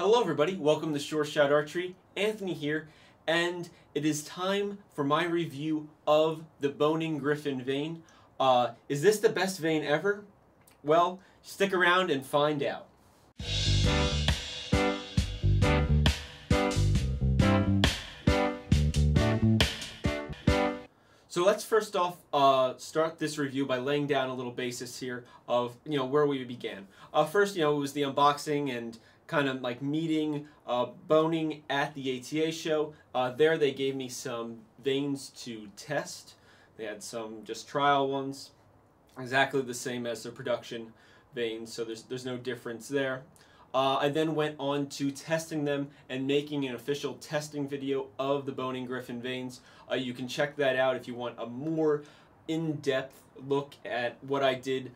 Hello everybody, welcome to Shore Shot Archery. Anthony here, and it is time for my review of the Bohning Griffin Vane. Is this the best vane ever? Well, stick around and find out. So let's first off start this review by laying down a little basis here of where we began. First, it was the unboxing and kind of like meeting Bohning at the ATA show. There they gave me some vanes to test. They had some just trial ones, exactly the same as their production vanes, so there's no difference there. I then went on to testing them and making an official testing video of the Bohning Griffin vanes. You can check that out if you want a more in-depth look at what I did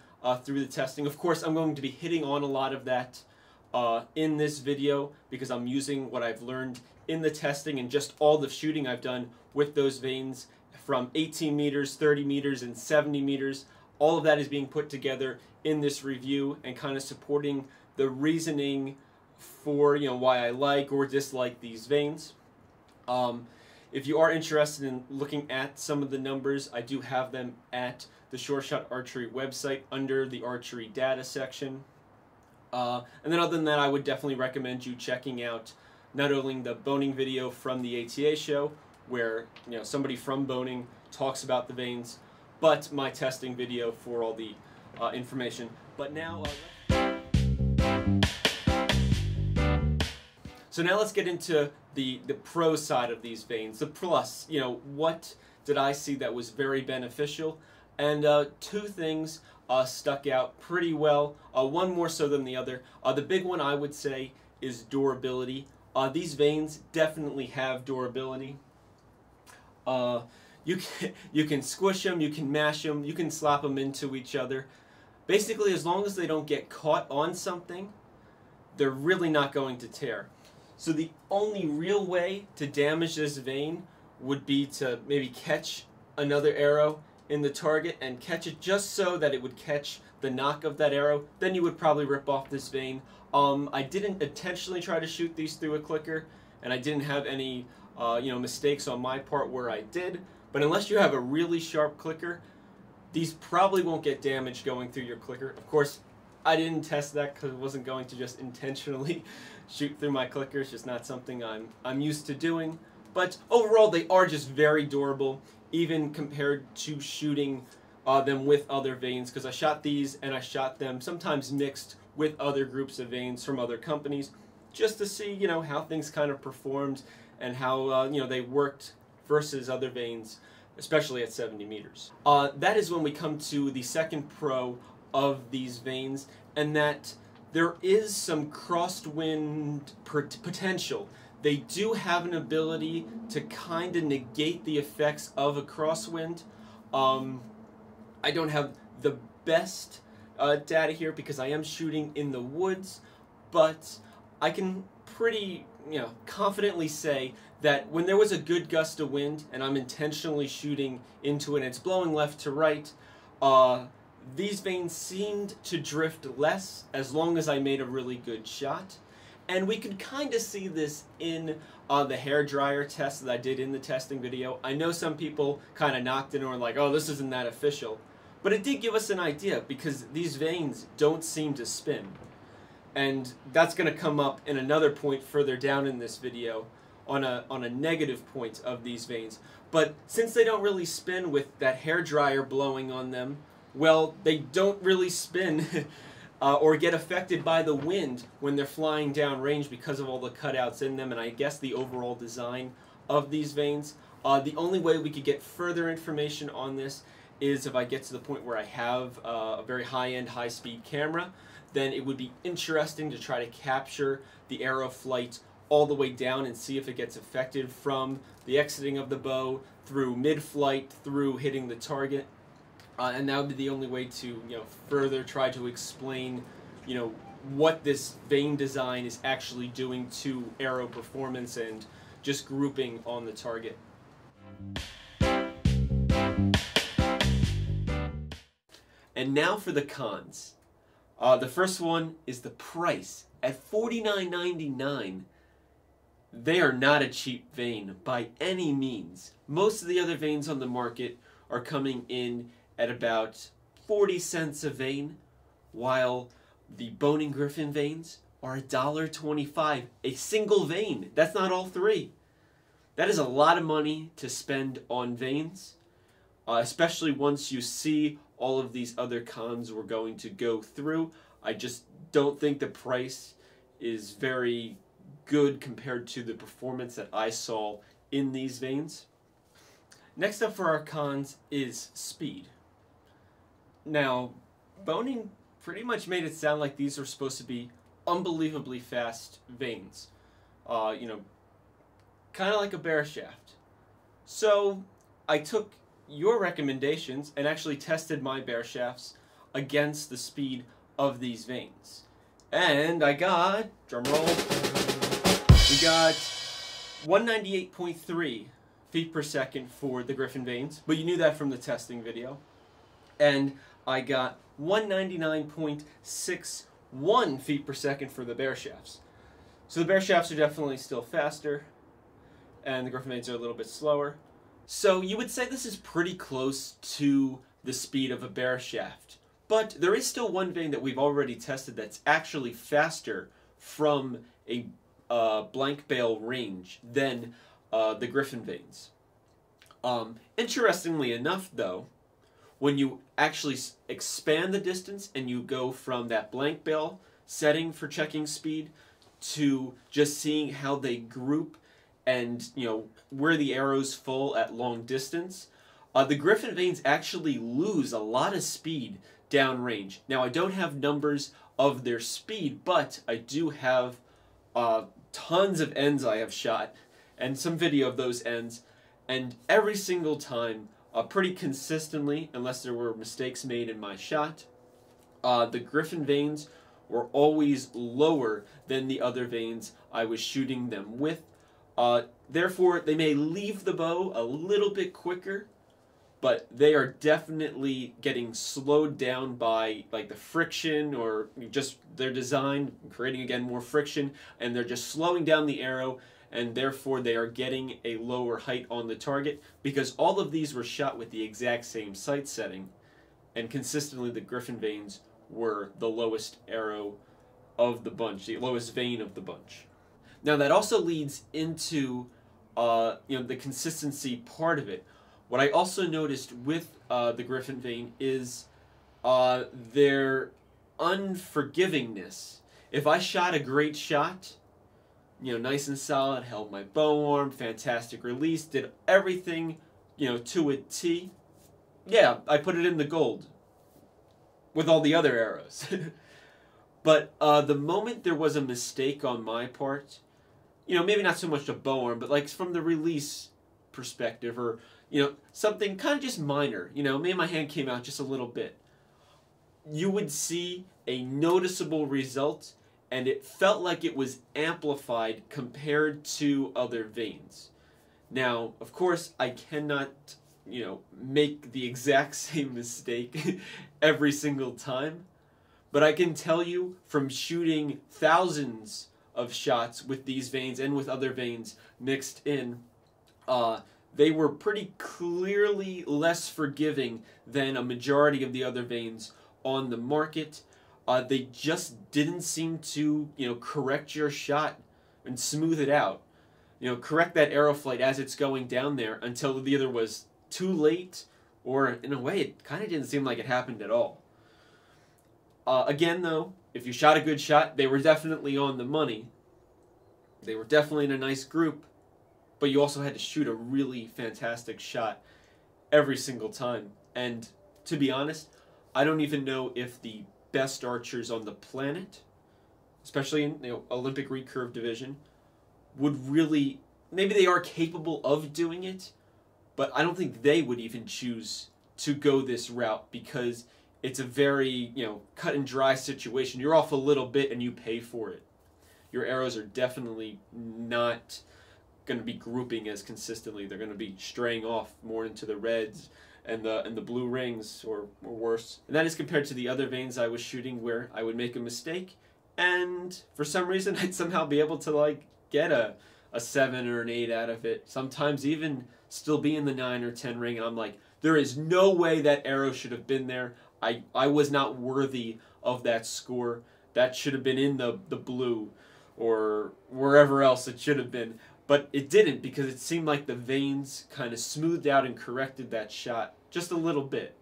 through the testing. Of course, I'm going to be hitting on a lot of that in this video because I'm using what I've learned in the testing and just all the shooting I've done with those vanes from 18 meters, 30 meters, and 70 meters. All of that is being put together in this review and kind of supporting the reasoning for why I like or dislike these vanes. If you are interested in looking at some of the numbers, I do have them at the Shore Shot Archery website under the archery data section. And then other than that, I would definitely recommend you checking out not only the Bohning video from the ATA show, where somebody from Bohning talks about the vanes, but my testing video for all the information. But now. So now let's get into the pro side of these vanes, the plus. What did I see that was very beneficial? And two things stuck out pretty well, one more so than the other. The big one I would say is durability. These vanes definitely have durability. You can squish them, you can mash them, you can slap them into each other. Basically, as long as they don't get caught on something, they're really not going to tear. So the only real way to damage this vane would be to maybe catch another arrow in the target and catch it just so that it would catch the knock of that arrow. Then you would probably rip off this vane. I didn't intentionally try to shoot these through a clicker, and I didn't have any mistakes on my part where I did. But unless you have a really sharp clicker, these probably won't get damaged going through your clicker. Of course, I didn't test that because I wasn't going to just intentionally shoot through my clicker. It's just not something I'm used to doing. But overall, they are just very durable, even compared to shooting them with other vanes, because I shot these and I shot them sometimes mixed with other groups of vanes from other companies, just to see how things kind of performed and how they worked versus other vanes, especially at 70 meters. That is when we come to the second pro of these vanes, and that there is some crosswind potential. They do have an ability to kind of negate the effects of a crosswind. I don't have the best data here because I am shooting in the woods, but I can pretty confidently say that when there was a good gust of wind and I'm intentionally shooting into it and it's blowing left to right, these vanes seemed to drift less as long as I made a really good shot. And we could kind of see this in the hairdryer test that I did in the testing video. I know some people kind of knocked it and were like, oh, this isn't that official. But it did give us an idea because these vanes don't seem to spin. And that's going to come up in another point further down in this video on a negative point of these vanes. But since they don't really spin with that hairdryer blowing on them, well, they don't really spin or get affected by the wind when they're flying downrange because of all the cutouts in them and I guess the overall design of these vanes. The only way we could get further information on this is if I get to the point where I have a very high-end, high-speed camera, then it would be interesting to try to capture the arrow flight all the way down and see if it gets affected from the exiting of the bow through mid-flight, through hitting the target. And that would be the only way to, further try to explain, what this vane design is actually doing to arrow performance and just grouping on the target. And now for the cons. The first one is the price. At $49.99, they are not a cheap vane by any means. Most of the other vanes on the market are coming in at about 40 cents a vane, while the Bohning Griffin vanes are $1.25 a single vane. That's not all three. That is a lot of money to spend on vanes, especially once you see all of these other cons we're going to go through. I just don't think the price is very good compared to the performance that I saw in these vanes. Next up for our cons is speed. Now, Bohning pretty much made it sound like these are supposed to be unbelievably fast vanes, you know, kind of like a bear shaft. So I took your recommendations and actually tested my bear shafts against the speed of these vanes, and I got, drum roll, we got 198.3 feet per second for the Griffin vanes, but you knew that from the testing video, and I got 199.61 feet per second for the bear shafts. So the bear shafts are definitely still faster, and the Griffin vanes are a little bit slower. So you would say this is pretty close to the speed of a bear shaft, but there is still one vane that we've already tested that's actually faster from a blank bale range than the Griffin vanes. Interestingly enough, though, when you actually expand the distance and you go from that blank bale setting for checking speed to just seeing how they group and, you know, where the arrows fall at long distance, the Griffin vanes actually lose a lot of speed downrange. Now, I don't have numbers of their speed, but I do have tons of ends I have shot and some video of those ends, and every single time, pretty consistently, unless there were mistakes made in my shot, the Griffin vanes were always lower than the other vanes I was shooting them with. Therefore, they may leave the bow a little bit quicker, but they are definitely getting slowed down by like the friction, or just their design, creating again more friction, and they're just slowing down the arrow, and therefore they are getting a lower height on the target, because all of these were shot with the exact same sight setting, and consistently the Griffin vanes were the lowest arrow of the bunch, the lowest vane of the bunch. Now that also leads into you know, the consistency part of it. What I also noticed with the Griffin vane is their unforgivingness. If I shot a great shot, you know, nice and solid, held my bow arm, fantastic release, did everything, you know, to a T. Yeah, I put it in the gold with all the other arrows. But the moment there was a mistake on my part, you know, maybe not so much a bow arm, but like from the release perspective, or, you know, something kind of just minor, you know, maybe my hand came out just a little bit, you would see a noticeable result, and it felt like it was amplified compared to other vanes. Now, of course, I cannot, you know, make the exact same mistake every single time, but I can tell you from shooting thousands of shots with these vanes and with other vanes mixed in, they were pretty clearly less forgiving than a majority of the other vanes on the market. They just didn't seem to, you know, correct your shot and smooth it out. You know, correct that arrow flight as it's going down there until the other was too late, or in a way, it kind of didn't seem like it happened at all. Again, though, if you shot a good shot, they were definitely on the money. They were definitely in a nice group, but you also had to shoot a really fantastic shot every single time. And to be honest, I don't even know if the best archers on the planet, especially in, you know, Olympic recurve division, would really, maybe they are capable of doing it, but I don't think they would even choose to go this route, because it's a very, you know, cut and dry situation. You're off a little bit and you pay for it. Your arrows are definitely not going to be grouping as consistently. They're going to be straying off more into the reds and the blue rings, or worse. And that is compared to the other vanes I was shooting, where I would make a mistake and for some reason I'd somehow be able to like get a 7 or an 8 out of it, sometimes even still be in the 9 or 10 ring, and I'm like, there is no way that arrow should have been there. I was not worthy of that score. That should have been in the blue or wherever else it should have been. But it didn't, because it seemed like the veins kind of smoothed out and corrected that shot just a little bit.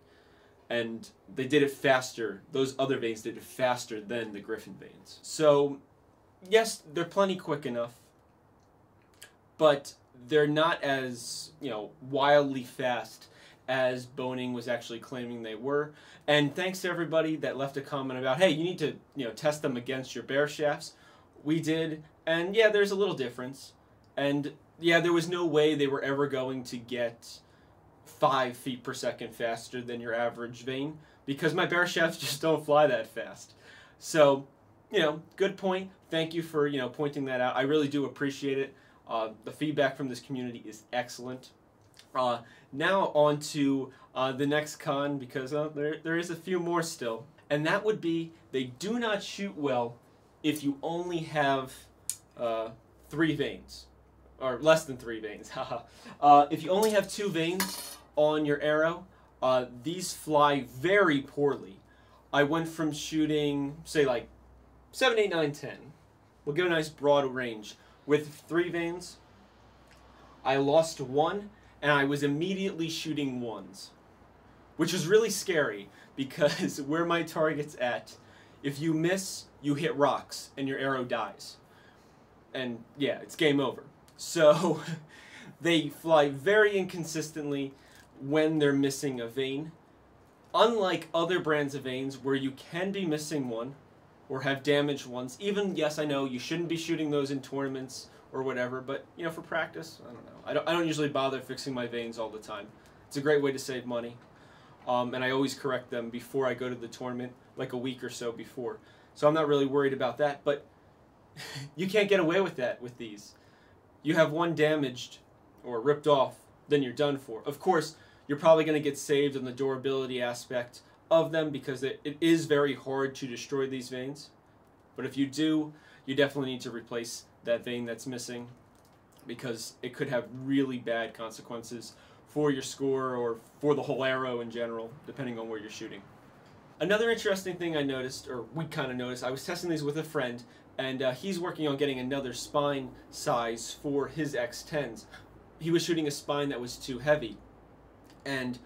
And they did it faster. Those other veins did it faster than the Griffin veins. So, yes, they're plenty quick enough, but they're not as, you know, wildly fast as Bohning was actually claiming they were. And thanks to everybody that left a comment about, hey, you need to, you know, test them against your bear shafts. We did, and yeah, there's a little difference. And yeah, there was no way they were ever going to get 5 feet per second faster than your average vane, because my bear shafts just don't fly that fast. So, you know, good point. Thank you for, you know, pointing that out. I really do appreciate it. The feedback from this community is excellent. Now on to the next con, because there is a few more still. And that would be, they do not shoot well if you only have 3 veins. Or less than 3 veins, haha. If you only have 2 veins on your arrow, these fly very poorly. I went from shooting, say, like 7, 8, 9, 10. We'll give a nice broad range. With 3 veins, I lost 1, and I was immediately shooting 1s, which is really scary, because where my target's at, if you miss, you hit rocks, and your arrow dies. And yeah, it's game over. So they fly very inconsistently when they're missing a vein. Unlike other brands of vanes where you can be missing 1 or have damaged 1s, even, yes, I know you shouldn't be shooting those in tournaments or whatever, but, you know, for practice, I don't know. I don't usually bother fixing my vanes all the time. It's a great way to save money. And I always correct them before I go to the tournament, like a week or so before. So I'm not really worried about that, but you can't get away with that with these. You have 1 damaged or ripped off, then you're done for. Of course, you're probably going to get saved on the durability aspect of them, because it is very hard to destroy these veins. But if you do, you definitely need to replace that vein that's missing, because it could have really bad consequences for your score or for the whole arrow in general, depending on where you're shooting. Another interesting thing I noticed, or we kind of noticed, I was testing these with a friend, and he's working on getting another spine size for his X-10s. He was shooting a spine that was too heavy, and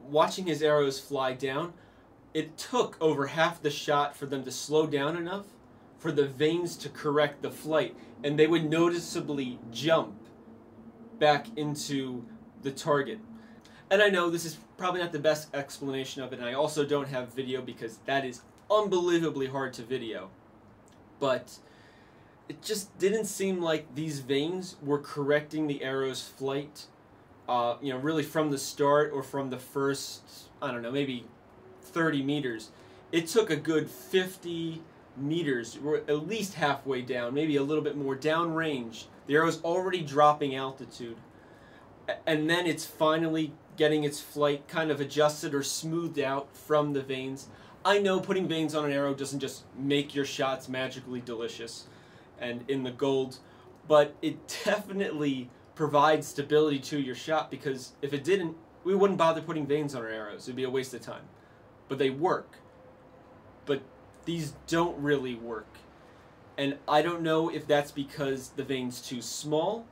watching his arrows fly down, it took over half the shot for them to slow down enough for the veins to correct the flight, and they would noticeably jump back into the target. And I know this is probably not the best explanation of it, and I also don't have video because that is unbelievably hard to video. But it just didn't seem like these veins were correcting the arrow's flight, you know, really from the start or from the first, I don't know, maybe 30 meters. It took a good 50 meters, or at least halfway down, maybe a little bit more downrange. The arrow's already dropping altitude, and then it's finally getting its flight kind of adjusted or smoothed out from the veins. I know putting veins on an arrow doesn't just make your shots magically delicious and in the gold, but it definitely provides stability to your shot, because if it didn't, we wouldn't bother putting veins on our arrows. It'd be a waste of time. But they work. But these don't really work. And I don't know if that's because the vein's too small,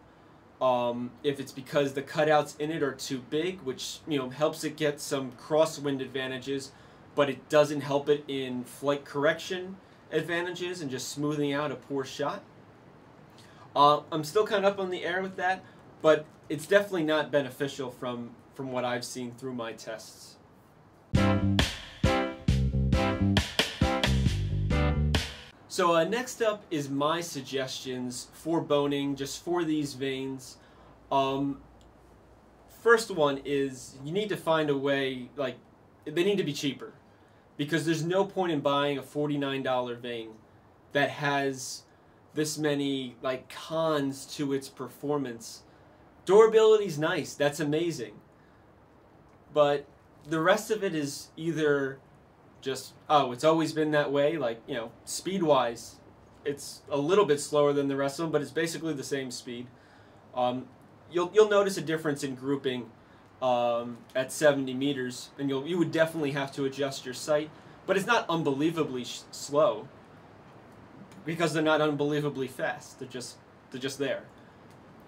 if it's because the cutouts in it are too big, which, you know, helps it get some crosswind advantages, but it doesn't help it in flight correction advantages and just smoothing out a poor shot. I'm still kind of up on the air with that, but it's definitely not beneficial from what I've seen through my tests. So next up is my suggestions for Bohning, just for these veins. First one is, you need to find a way, like, they need to be cheaper, because there's no point in buying a $49 vein that has this many, like, cons to its performance. Durability's nice, that's amazing, but the rest of it is either just, oh, it's always been that way. Like, you know, speed-wise, it's a little bit slower than the rest of them, but it's basically the same speed. You'll notice a difference in grouping at 70 meters, and you would definitely have to adjust your sight, but it's not unbelievably slow because they're not unbelievably fast. They're just there.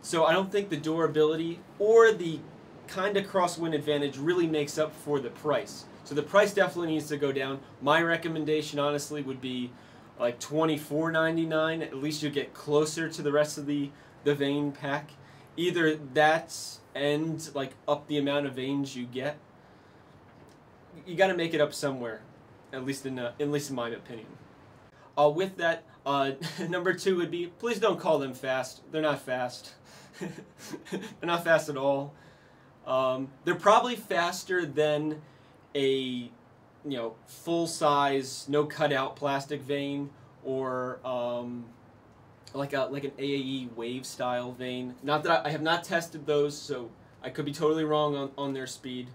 So I don't think the durability or the kind of crosswind advantage really makes up for the price. So the price definitely needs to go down. My recommendation, honestly, would be like $24.99. At least you get closer to the rest of the vane pack. Either that's and like up the amount of vanes you get. You got to make it up somewhere, at least in my opinion. With that, number two would be, please don't call them fast. They're not fast. They're not fast at all. They're probably faster than a full-size, no cutout plastic vane, or like an AAE wave style vane. Not that I have not tested those, so I could be totally wrong on their speed.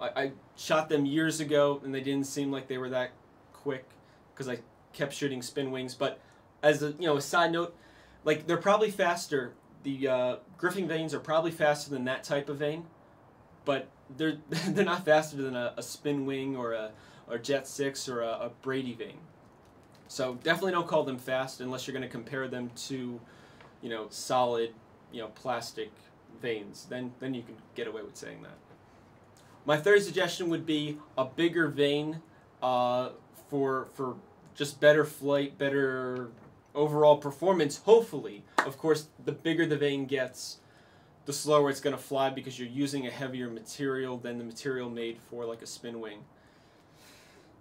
I shot them years ago, and they didn't seem like they were that quick because I kept shooting spin wings. But as a a side note, like, they're probably faster. The Griffin vanes are probably faster than that type of vane, but they're not faster than a spin wing or a Jet 6 or a Brady vane. So definitely don't call them fast unless you're going to compare them to, solid, plastic vanes. Then you can get away with saying that. My third suggestion would be a bigger vane for just better flight, better overall performance, hopefully. Of course, the bigger the vane gets, the slower it's going to fly because you're using a heavier material than the material made for like a spin wing.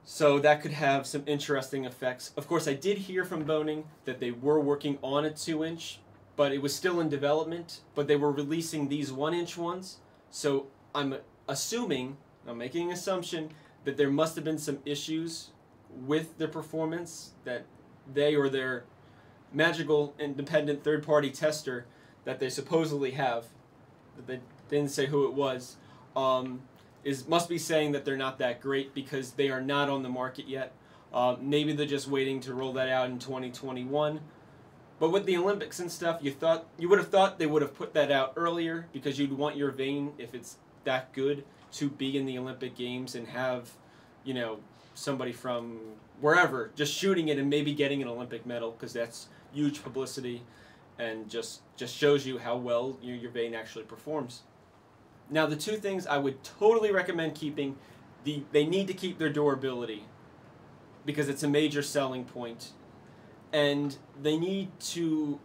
So that could have some interesting effects. Of course, I did hear from Bohning that they were working on a 2-inch, but it was still in development, but they were releasing these 1-inch ones. So I'm assuming, I'm making an assumption, that there must have been some issues with their performance that they or their magical independent third-party tester that they supposedly have, that they didn't say who it was, must be saying that they're not that great because they are not on the market yet. Maybe they're just waiting to roll that out in 2021. But with the Olympics and stuff, you would have thought they would have put that out earlier because you'd want your vane, if it's that good, to be in the Olympic Games and have, somebody from wherever just shooting it and maybe getting an Olympic medal, because that's huge publicity and just shows you how well your vane actually performs. Now, the two things I would totally recommend keeping, they need to keep their durability because it's a major selling point, and they need to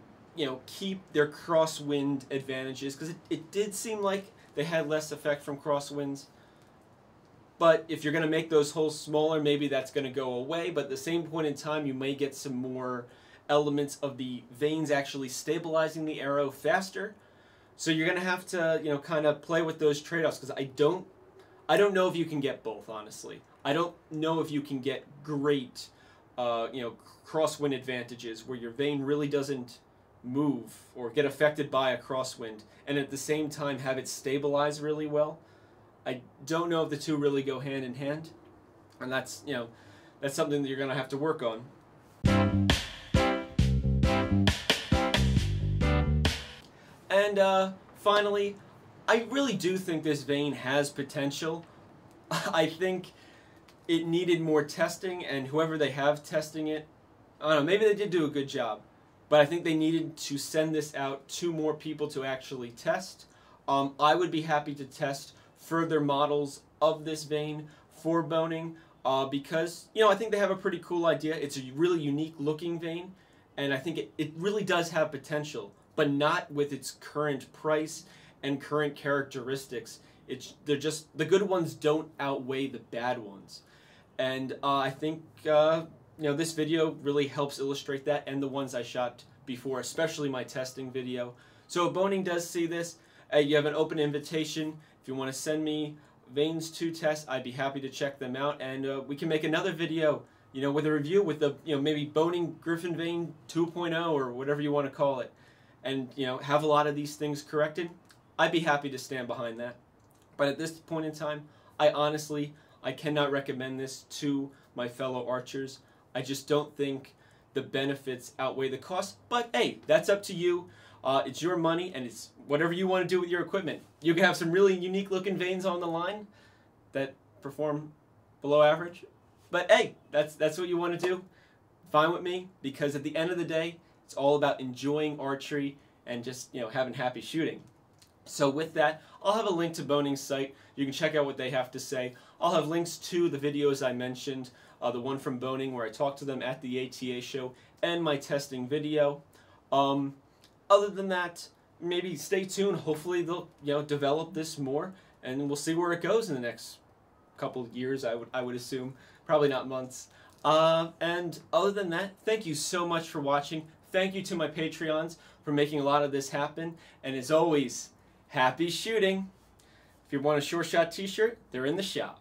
keep their crosswind advantages because it did seem like they had less effect from crosswinds. But if you're going to make those holes smaller, maybe that's going to go away. But at the same point in time, you may get some more elements of the vanes actually stabilizing the arrow faster. So you're going to have to, kind of play with those trade-offs, because I don't know if you can get both, honestly. I don't know if you can get great, crosswind advantages where your vane really doesn't move or get affected by a crosswind, and at the same time have it stabilize really well. I don't know if the two really go hand in hand, and that's, that's something that you're going to have to work on. And finally, I really do think this vane has potential. I think it needed more testing, and whoever they have testing it, I don't know, maybe they did do a good job, but I think they needed to send this out to more people to actually test. I would be happy to test further models of this vane for Bohning because, I think they have a pretty cool idea. It's a really unique looking vane, and I think it really does have potential, but not with its current price and current characteristics. They're just, the good ones don't outweigh the bad ones. And I think, this video really helps illustrate that, and the ones I shot before, especially my testing video. So if Bohning does see this, you have an open invitation. If you want to send me vanes to test, I'd be happy to check them out, and we can make another video, with a review with the, maybe Bohning Griffin Vane 2.0 or whatever you want to call it. And have a lot of these things corrected. I'd be happy to stand behind that, but at this point in time, I honestly I cannot recommend this to my fellow archers. I just don't think the benefits outweigh the cost. But hey, that's up to you. It's your money, and it's whatever you want to do with your equipment. You can have some really unique looking vanes on the line that perform below average. But hey, that's what you want to do. Fine with me, because at the end of the day, it's all about enjoying archery and just, you know, having happy shooting. So with that, I'll have a link to Bohning's site. You can check out what they have to say. I'll have links to the videos I mentioned, the one from Bohning where I talked to them at the ATA show, and my testing video. Other than that, maybe stay tuned. Hopefully they'll, you know, develop this more, and we'll see where it goes in the next couple of years, I would assume. Probably not months. And other than that, thank you so much for watching. Thank you to my Patreons for making a lot of this happen. And as always, happy shooting. If you want a Shore Shot t-shirt, they're in the shop.